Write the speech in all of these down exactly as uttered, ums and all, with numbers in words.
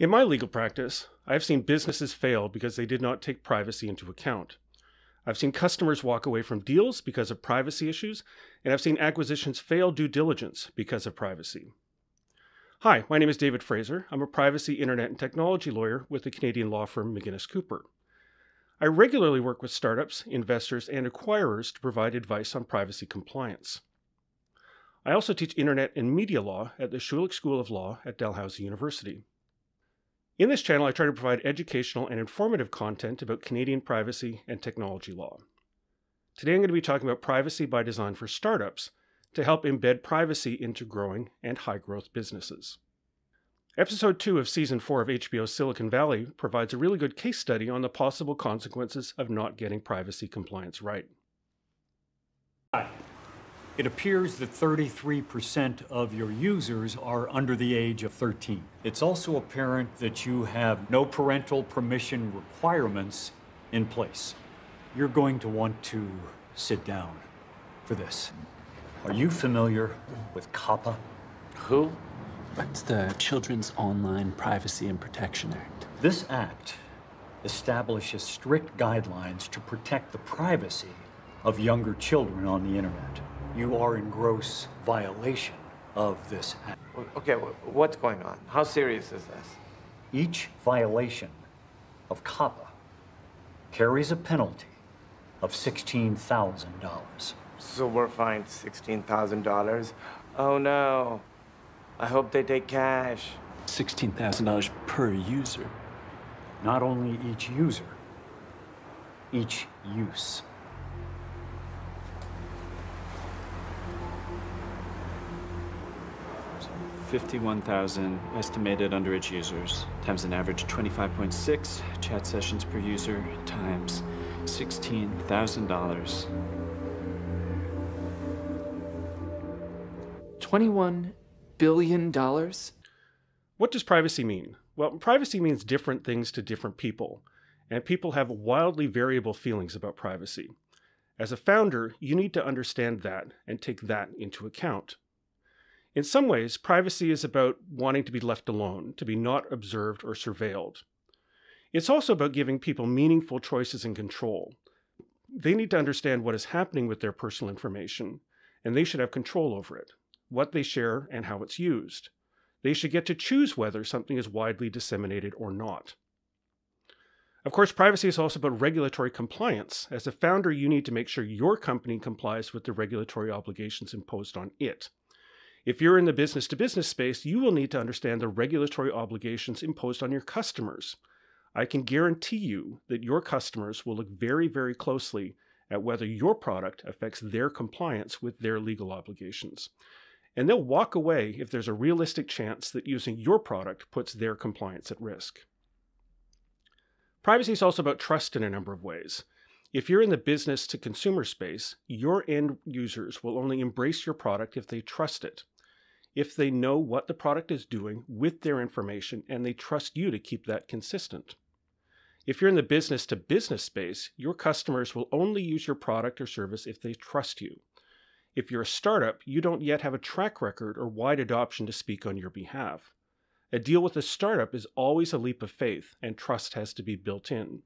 In my legal practice, I have seen businesses fail because they did not take privacy into account. I've seen customers walk away from deals because of privacy issues, and I've seen acquisitions fail due diligence because of privacy. Hi, my name is David Fraser. I'm a privacy, internet, and technology lawyer with the Canadian law firm McInnes Cooper. I regularly work with startups, investors, and acquirers to provide advice on privacy compliance. I also teach internet and media law at the Schulich School of Law at Dalhousie University. In this channel, I try to provide educational and informative content about Canadian privacy and technology law. Today, I'm going to be talking about privacy by design for startups to help embed privacy into growing and high-growth businesses. Episode two of Season four of H B O's Silicon Valley provides a really good case study on the possible consequences of not getting privacy compliance right. It appears that thirty-three percent of your users are under the age of thirteen. It's also apparent that you have no parental permission requirements in place. You're going to want to sit down for this. Are you familiar with COPPA? Who? That's the Children's Online Privacy and Protection Act. This act establishes strict guidelines to protect the privacy of younger children on the internet. You are in gross violation of this act. Okay, what's going on? How serious is this? Each violation of COPPA carries a penalty of sixteen thousand dollars. So we're fined sixteen thousand dollars? Oh no, I hope they take cash. sixteen thousand dollars per user. Not only each user, each use. fifty-one thousand estimated underage users times an average twenty-five point six chat sessions per user times sixteen thousand dollars. twenty-one billion dollars? What does privacy mean? Well, privacy means different things to different people, and people have wildly variable feelings about privacy. As a founder, you need to understand that and take that into account. In some ways, privacy is about wanting to be left alone, to be not observed or surveilled. It's also about giving people meaningful choices and control. They need to understand what is happening with their personal information, and they should have control over it, what they share and how it's used. They should get to choose whether something is widely disseminated or not. Of course, privacy is also about regulatory compliance. As a founder, you need to make sure your company complies with the regulatory obligations imposed on it. If you're in the business-to-business space, you will need to understand the regulatory obligations imposed on your customers. I can guarantee you that your customers will look very, very closely at whether your product affects their compliance with their legal obligations. And they'll walk away if there's a realistic chance that using your product puts their compliance at risk. Privacy is also about trust in a number of ways. If you're in the business-to-consumer space, your end users will only embrace your product if they trust it, if they know what the product is doing with their information and they trust you to keep that consistent. If you're in the business-to-business space, your customers will only use your product or service if they trust you. If you're a startup, you don't yet have a track record or wide adoption to speak on your behalf. A deal with a startup is always a leap of faith, and trust has to be built in.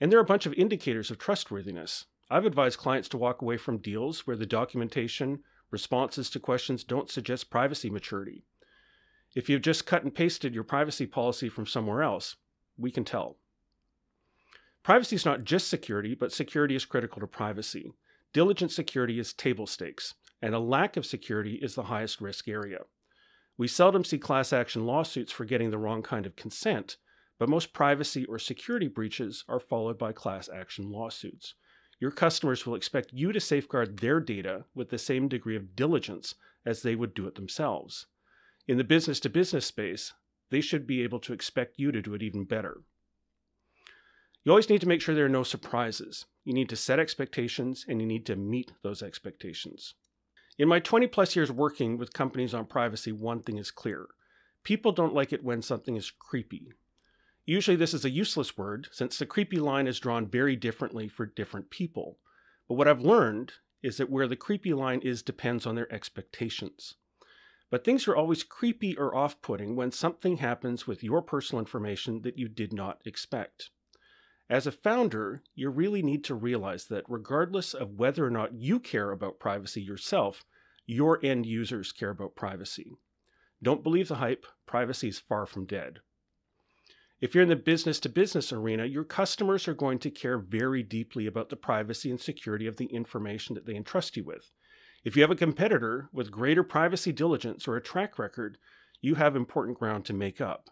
And there are a bunch of indicators of trustworthiness. I've advised clients to walk away from deals where the documentation, responses to questions don't suggest privacy maturity. If you've just cut and pasted your privacy policy from somewhere else, we can tell. Privacy is not just security, but security is critical to privacy. Diligent security is table stakes, and a lack of security is the highest risk area. We seldom see class action lawsuits for getting the wrong kind of consent, but most privacy or security breaches are followed by class action lawsuits. Your customers will expect you to safeguard their data with the same degree of diligence as they would do it themselves. In the business-to-business space, they should be able to expect you to do it even better. You always need to make sure there are no surprises. You need to set expectations, and you need to meet those expectations. In my twenty plus years working with companies on privacy, one thing is clear. People don't like it when something is creepy. Usually this is a useless word, since the creepy line is drawn very differently for different people. But what I've learned is that where the creepy line is depends on their expectations. But things are always creepy or off-putting when something happens with your personal information that you did not expect. As a founder, you really need to realize that regardless of whether or not you care about privacy yourself, your end users care about privacy. Don't believe the hype. Privacy is far from dead. If you're in the business-to-business arena, your customers are going to care very deeply about the privacy and security of the information that they entrust you with. If you have a competitor with greater privacy diligence or a track record, you have important ground to make up.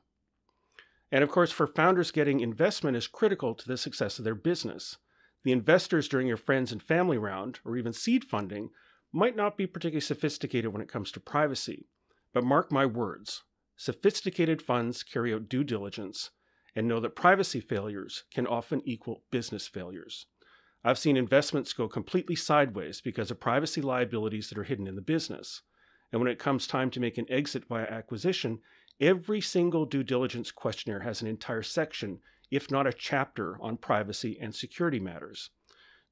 And of course, for founders, getting investment is critical to the success of their business. The investors during your friends and family round, or even seed funding, might not be particularly sophisticated when it comes to privacy. But mark my words, sophisticated funds carry out due diligence and know that privacy failures can often equal business failures. I've seen investments go completely sideways because of privacy liabilities that are hidden in the business. And when it comes time to make an exit via acquisition, every single due diligence questionnaire has an entire section, if not a chapter, on privacy and security matters.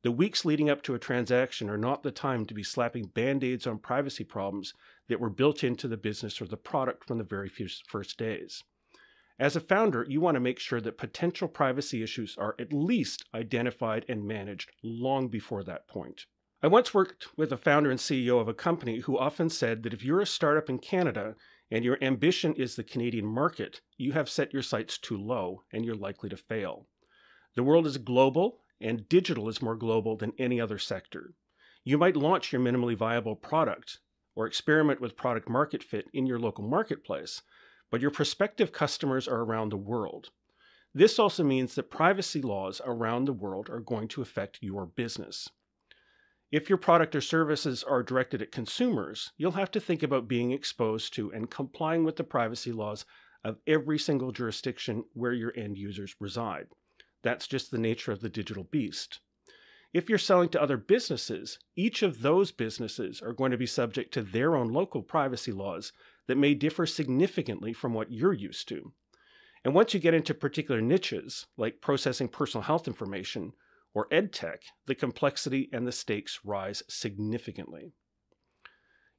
The weeks leading up to a transaction are not the time to be slapping band-aids on privacy problems that were built into the business or the product from the very first days. As a founder, you want to make sure that potential privacy issues are at least identified and managed long before that point. I once worked with a founder and C E O of a company who often said that if you're a startup in Canada and your ambition is the Canadian market, you have set your sights too low and you're likely to fail. The world is global, and digital is more global than any other sector. You might launch your minimally viable product or experiment with product market fit in your local marketplace, but your prospective customers are around the world. This also means that privacy laws around the world are going to affect your business. If your product or services are directed at consumers, you'll have to think about being exposed to and complying with the privacy laws of every single jurisdiction where your end users reside. That's just the nature of the digital beast. If you're selling to other businesses, each of those businesses are going to be subject to their own local privacy laws that may differ significantly from what you're used to. And once you get into particular niches, like processing personal health information or edtech, the complexity and the stakes rise significantly.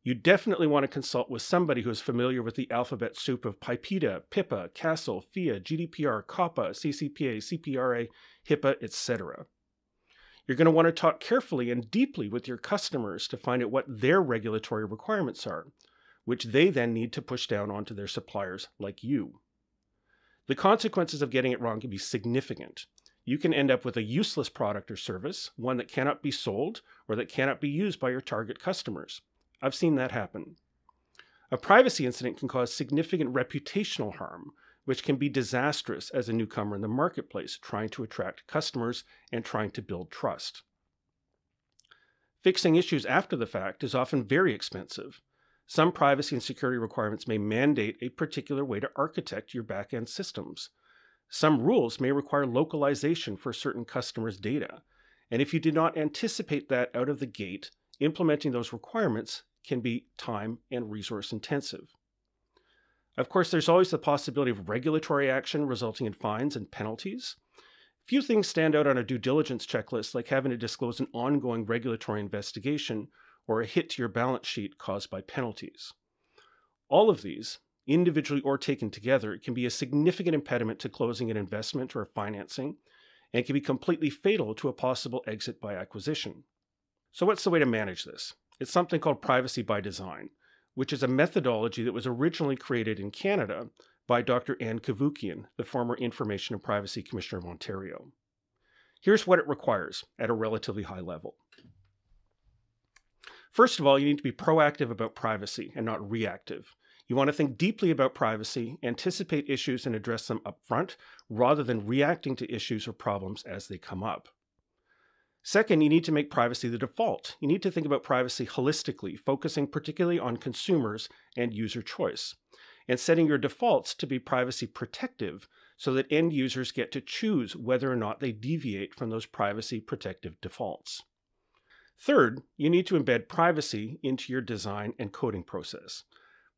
You definitely want to consult with somebody who is familiar with the alphabet soup of PIPEDA, PIPA, CASL, F I A, G D P R, COPPA, C C P A, C P R A, HIPAA, et cetera. You're going to want to talk carefully and deeply with your customers to find out what their regulatory requirements are, which they then need to push down onto their suppliers like you. The consequences of getting it wrong can be significant. You can end up with a useless product or service, one that cannot be sold or that cannot be used by your target customers. I've seen that happen. A privacy incident can cause significant reputational harm, which can be disastrous as a newcomer in the marketplace, trying to attract customers and trying to build trust. Fixing issues after the fact is often very expensive. Some privacy and security requirements may mandate a particular way to architect your back-end systems. Some rules may require localization for certain customers' data, and if you did not anticipate that out of the gate, implementing those requirements can be time and resource intensive. Of course, there's always the possibility of regulatory action resulting in fines and penalties. Few things stand out on a due diligence checklist like having to disclose an ongoing regulatory investigation or a hit to your balance sheet caused by penalties. All of these, individually or taken together, can be a significant impediment to closing an investment or financing and can be completely fatal to a possible exit by acquisition. So what's the way to manage this? It's something called privacy by design, which is a methodology that was originally created in Canada by Doctor Anne Cavoukian, the former Information and Privacy Commissioner of Ontario. Here's what it requires at a relatively high level. First of all, you need to be proactive about privacy and not reactive. You want to think deeply about privacy, anticipate issues and address them upfront, rather than reacting to issues or problems as they come up. Second, you need to make privacy the default. You need to think about privacy holistically, focusing particularly on consumers and user choice, and setting your defaults to be privacy protective so that end users get to choose whether or not they deviate from those privacy protective defaults. Third, you need to embed privacy into your design and coding process.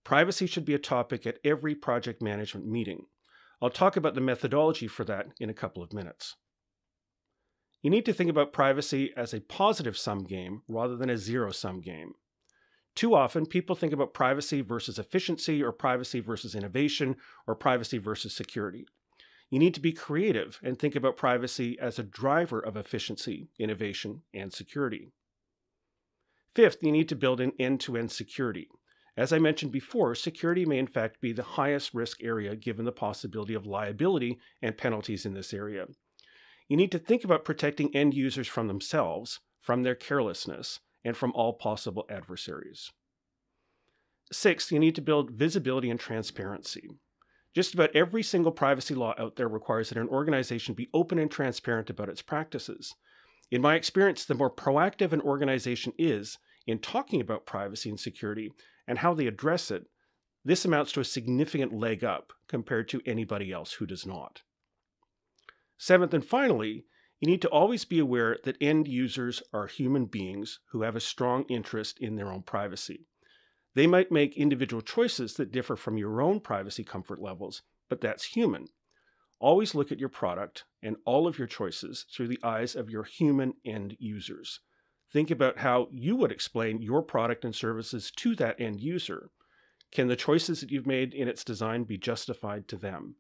Privacy should be a topic at every project management meeting. I'll talk about the methodology for that in a couple of minutes. You need to think about privacy as a positive-sum game rather than a zero-sum game. Too often, people think about privacy versus efficiency or privacy versus innovation or privacy versus security. You need to be creative and think about privacy as a driver of efficiency, innovation, and security. Fifth, you need to build in end-to-end security. As I mentioned before, security may in fact be the highest risk area given the possibility of liability and penalties in this area. You need to think about protecting end users from themselves, from their carelessness, and from all possible adversaries. Sixth, you need to build visibility and transparency. Just about every single privacy law out there requires that an organization be open and transparent about its practices. In my experience, the more proactive an organization is in talking about privacy and security and how they address it, this amounts to a significant leg up compared to anybody else who does not. Seventh and finally, you need to always be aware that end users are human beings who have a strong interest in their own privacy. They might make individual choices that differ from your own privacy comfort levels, but that's human. Always look at your product and all of your choices through the eyes of your human end users. Think about how you would explain your product and services to that end user. Can the choices that you've made in its design be justified to them?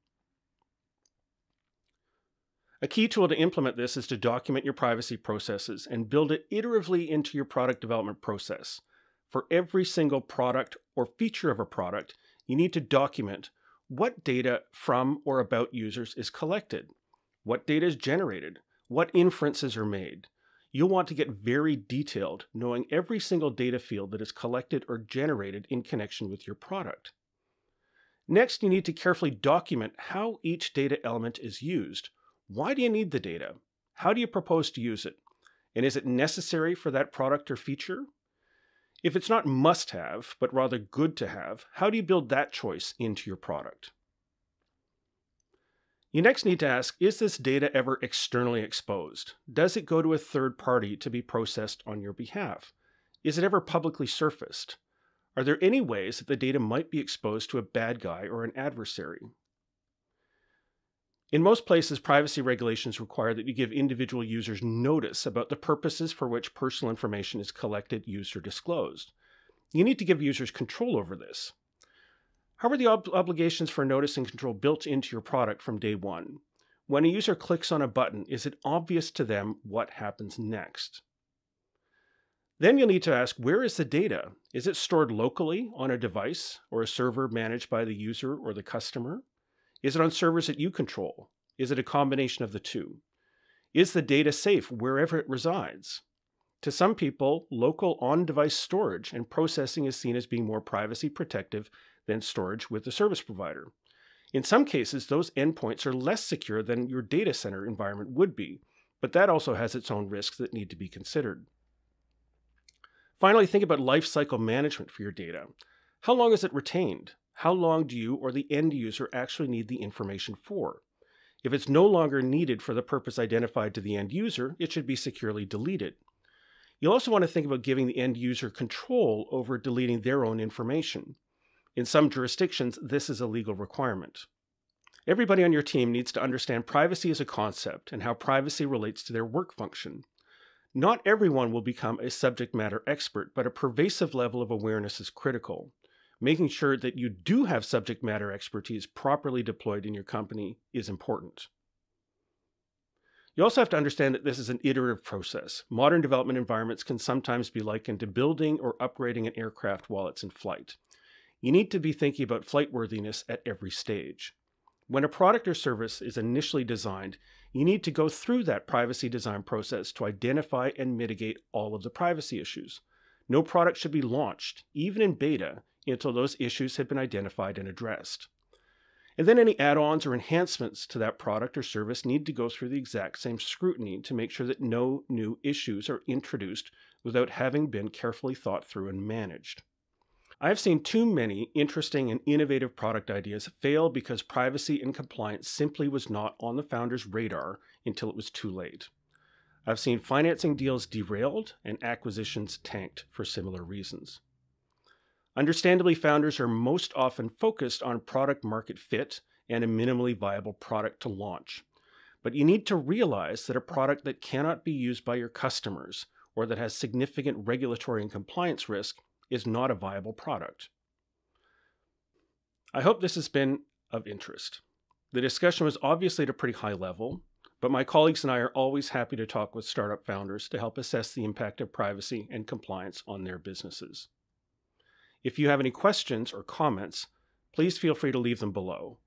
A key tool to implement this is to document your privacy processes and build it iteratively into your product development process. For every single product or feature of a product, you need to document what data from or about users is collected, what data is generated, what inferences are made. You'll want to get very detailed, knowing every single data field that is collected or generated in connection with your product. Next, you need to carefully document how each data element is used. Why do you need the data? How do you propose to use it? And is it necessary for that product or feature? If it's not must-have, but rather good to have, how do you build that choice into your product? You next need to ask, is this data ever externally exposed? Does it go to a third party to be processed on your behalf? Is it ever publicly surfaced? Are there any ways that the data might be exposed to a bad guy or an adversary? In most places, privacy regulations require that you give individual users notice about the purposes for which personal information is collected, used, or disclosed. You need to give users control over this. How are the ob- obligations for notice and control built into your product from day one? When a user clicks on a button, is it obvious to them what happens next? Then you'll need to ask, where is the data? Is it stored locally on a device or a server managed by the user or the customer? Is it on servers that you control? Is it a combination of the two? Is the data safe wherever it resides? To some people, local on-device storage and processing is seen as being more privacy protective than storage with the service provider. In some cases, those endpoints are less secure than your data center environment would be, but that also has its own risks that need to be considered. Finally, think about lifecycle management for your data. How long is it retained? How long do you or the end user actually need the information for? If it's no longer needed for the purpose identified to the end user, it should be securely deleted. You'll also want to think about giving the end user control over deleting their own information. In some jurisdictions, this is a legal requirement. Everybody on your team needs to understand privacy as a concept and how privacy relates to their work function. Not everyone will become a subject matter expert, but a pervasive level of awareness is critical. Making sure that you do have subject matter expertise properly deployed in your company is important. You also have to understand that this is an iterative process. Modern development environments can sometimes be likened to building or upgrading an aircraft while it's in flight. You need to be thinking about flight worthiness at every stage. When a product or service is initially designed, you need to go through that privacy design process to identify and mitigate all of the privacy issues. No product should be launched, even in beta, until those issues have been identified and addressed. And then any add-ons or enhancements to that product or service need to go through the exact same scrutiny to make sure that no new issues are introduced without having been carefully thought through and managed. I have seen too many interesting and innovative product ideas fail because privacy and compliance simply was not on the founder's radar until it was too late. I've seen financing deals derailed and acquisitions tanked for similar reasons. Understandably, founders are most often focused on product market fit and a minimally viable product to launch. But you need to realize that a product that cannot be used by your customers or that has significant regulatory and compliance risk is not a viable product. I hope this has been of interest. The discussion was obviously at a pretty high level, but my colleagues and I are always happy to talk with startup founders to help assess the impact of privacy and compliance on their businesses. If you have any questions or comments, please feel free to leave them below.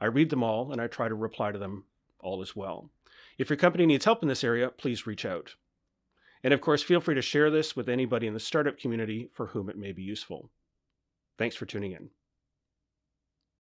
I read them all and I try to reply to them all as well. If your company needs help in this area, please reach out. And of course, feel free to share this with anybody in the startup community for whom it may be useful. Thanks for tuning in.